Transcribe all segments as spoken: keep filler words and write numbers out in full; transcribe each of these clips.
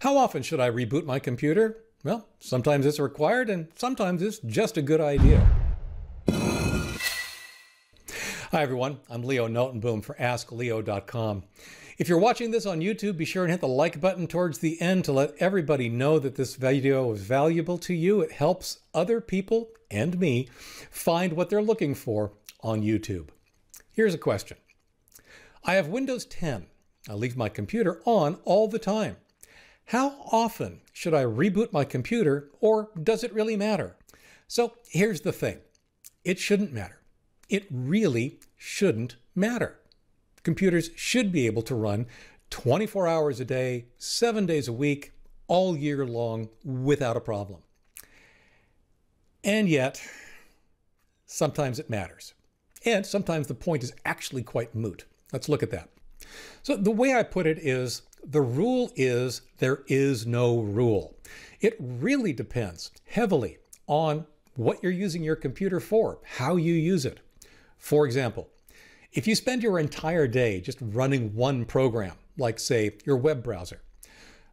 How often should I reboot my computer? Well, sometimes it's required and sometimes it's just a good idea. Hi everyone, I'm Leo Notenboom for ask leo dot com. If you're watching this on YouTube, be sure and hit the like button towards the end to let everybody know that this video is valuable to you. It helps other people and me find what they're looking for on YouTube. Here's a question. I have Windows ten. I leave my computer on all the time. How often should I reboot my computer, or does it really matter? So here's the thing. It shouldn't matter. It really shouldn't matter. Computers should be able to run twenty-four hours a day, seven days a week, all year long without a problem. And yet, sometimes it matters. And sometimes the point is actually quite moot. Let's look at that. So the way I put it is, the rule is there is no rule. It really depends heavily on what you're using your computer for, how you use it. For example, if you spend your entire day just running one program, like say your web browser,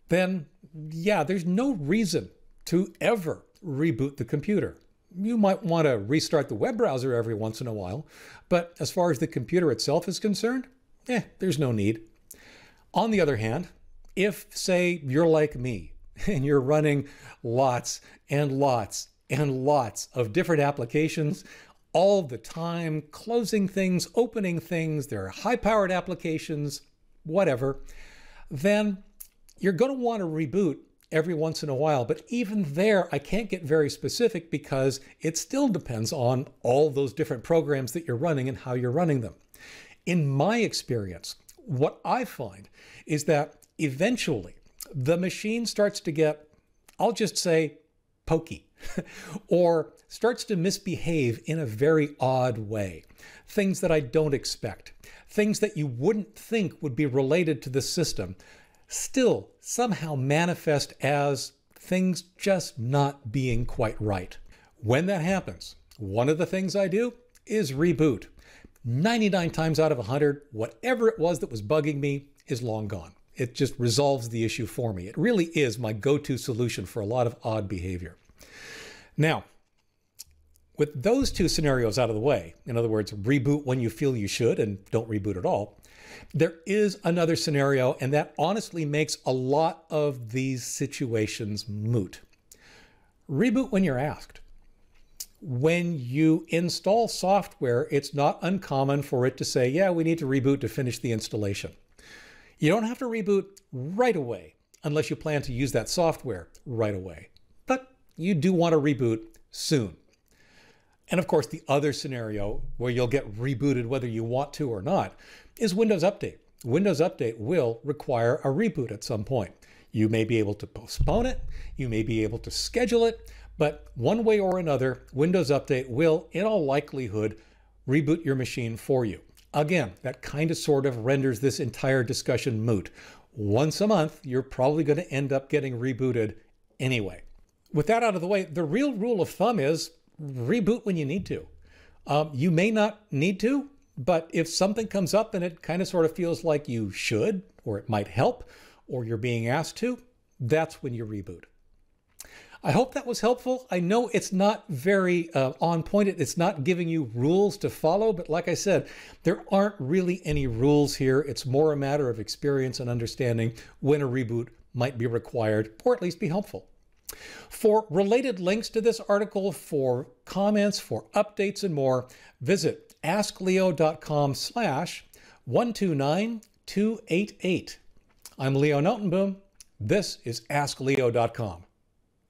then yeah, there's no reason to ever reboot the computer. You might want to restart the web browser every once in a while, but as far as the computer itself is concerned, eh, there's no need. On the other hand, if, say, you're like me and you're running lots and lots and lots of different applications all the time, closing things, opening things, there are high-powered applications, whatever, then you're going to want to reboot every once in a while. But even there, I can't get very specific because it still depends on all those different programs that you're running and how you're running them. In my experience, what I find is that eventually the machine starts to get, I'll just say, pokey, or starts to misbehave in a very odd way. Things that I don't expect, things that you wouldn't think would be related to the system, still somehow manifest as things just not being quite right. When that happens, one of the things I do is reboot. ninety-nine times out of a hundred, whatever it was that was bugging me is long gone. It just resolves the issue for me. It really is my go-to solution for a lot of odd behavior. Now, with those two scenarios out of the way, in other words, reboot when you feel you should and don't reboot at all, there is another scenario, and that honestly makes a lot of these situations moot. Reboot when you're asked. When you install software, it's not uncommon for it to say, yeah, we need to reboot to finish the installation. You don't have to reboot right away unless you plan to use that software right away, but you do want to reboot soon. And of course, the other scenario where you'll get rebooted whether you want to or not is Windows Update. Windows Update will require a reboot at some point. You may be able to postpone it, you may be able to schedule it, but one way or another, Windows Update will, in all likelihood, reboot your machine for you. Again, that kind of sort of renders this entire discussion moot. Once a month, you're probably going to end up getting rebooted anyway. With that out of the way, the real rule of thumb is reboot when you need to. Um, you may not need to, but if something comes up and it kind of sort of feels like you should, or it might help, or you're being asked to, that's when you reboot. I hope that was helpful. I know it's not very uh, on point. It's not giving you rules to follow, but like I said, there aren't really any rules here. It's more a matter of experience and understanding when a reboot might be required, or at least be helpful. For related links to this article, for comments, for updates and more, visit ask leo dot com slash one two nine two eight eight. I'm Leo Notenboom. This is ask leo dot com.